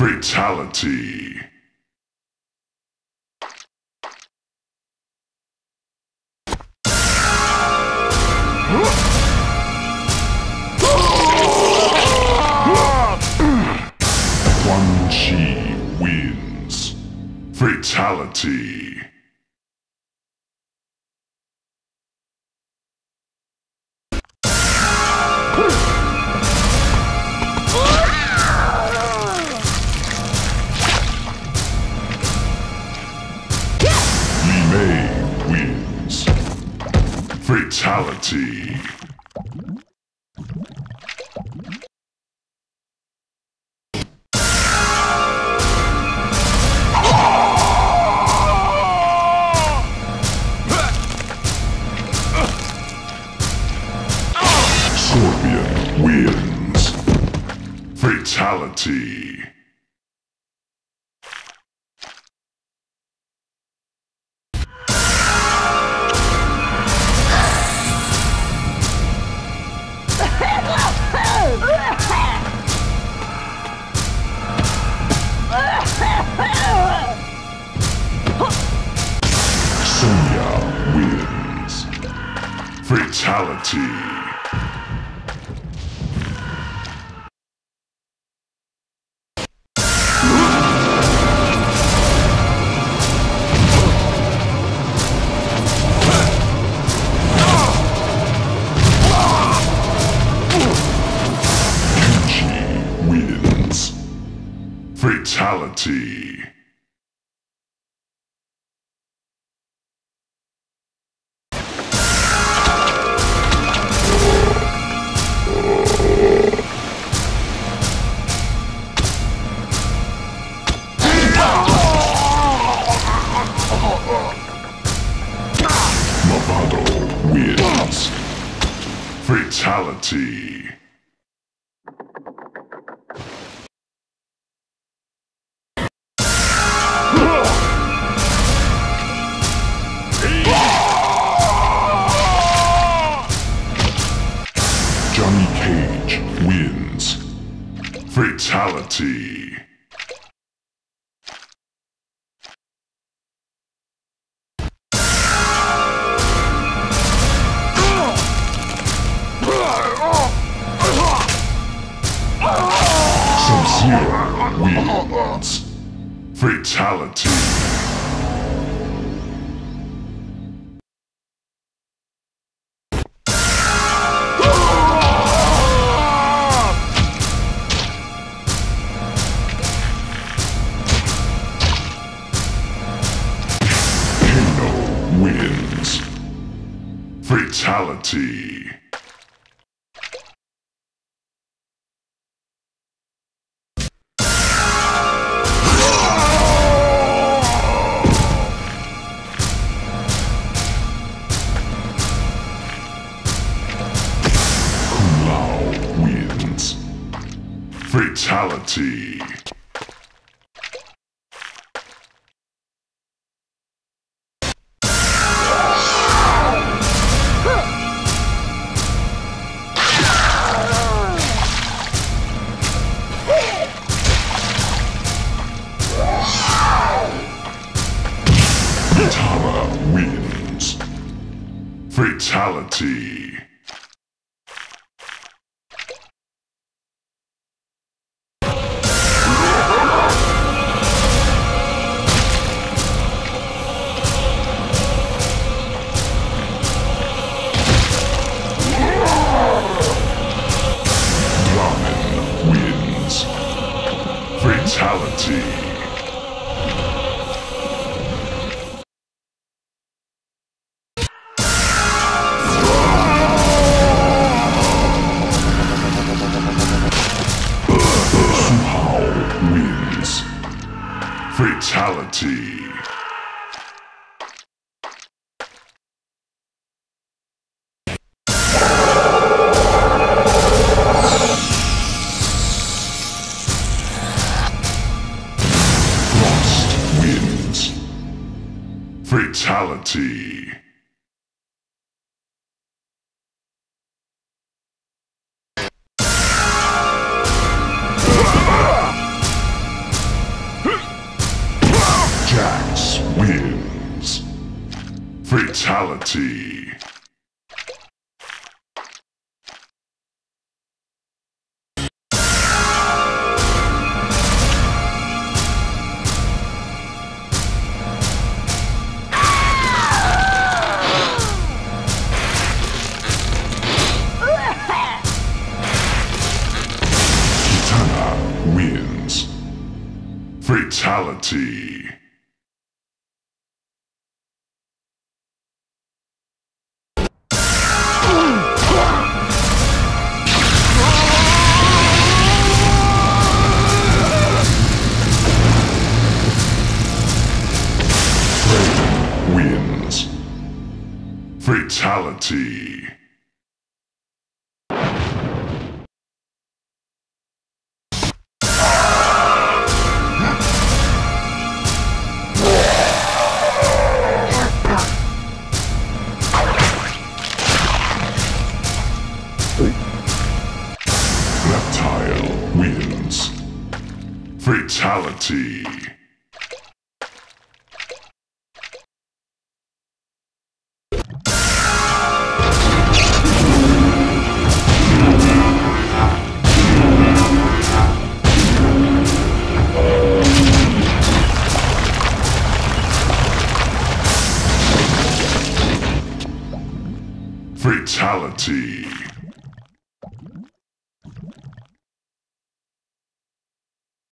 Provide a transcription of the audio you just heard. Fatality. Quan Chi wins. Fatality. Fatality. Scorpion wins. Fatality. Fatality. Kuchi wins. Fatality. Fatality. Johnny Cage wins. Fatality. Wins. Fatality. Kano wins. Fatality. Fatality. Kitana wins. Fatality. Fatality. Bounty. Kitana wins. Fatality. Fatality. Reptile wins. Fatality. Fatality.